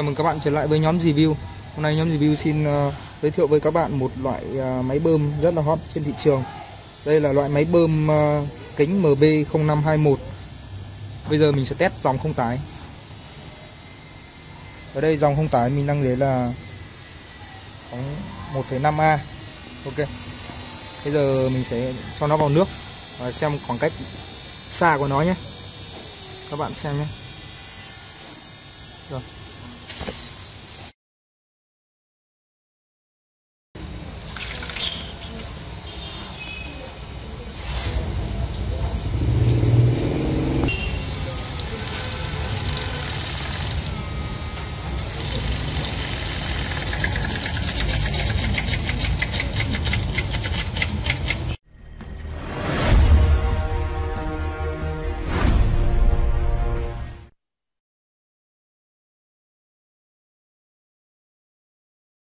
Chào mừng các bạn trở lại với Nhóm Review. Hôm nay Nhóm Review xin giới thiệu với các bạn một loại máy bơm rất là hot trên thị trường. Đây là loại máy bơm kính MB-0521. Bây giờ mình sẽ test dòng không tải. Ở đây dòng không tải mình đang để là 1,5A. Ok. Bây giờ mình sẽ cho nó vào nước và xem khoảng cách xa của nó nhé. Các bạn xem nhé. Rồi.